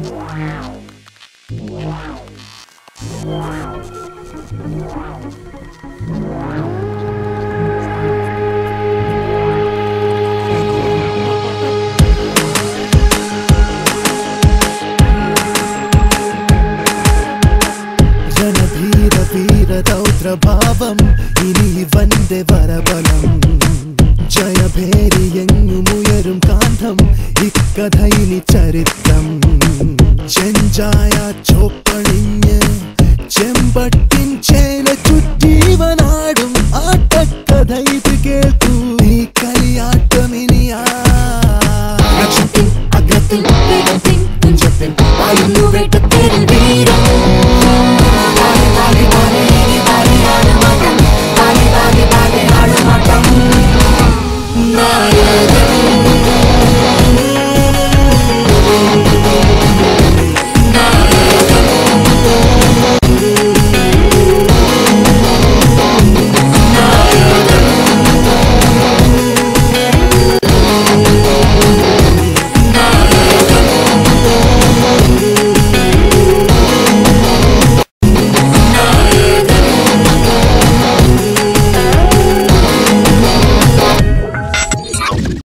रणधीरवीरदौद्रभावं इनी वन्दे वरबलं जयभेरियन्नुमुयरुं कान्धं इक्कधैनि चरित्रं जंजाया चोपणिन्य चेम्बट्टिन चेल चुट्टीवनाडुं आटक्कधैतु केल्कु नी कलियाट्टमिनिया नक्षितिं अग्रतिं वेगतिं तुञ्जतिं वायुवेटतिर्वीरं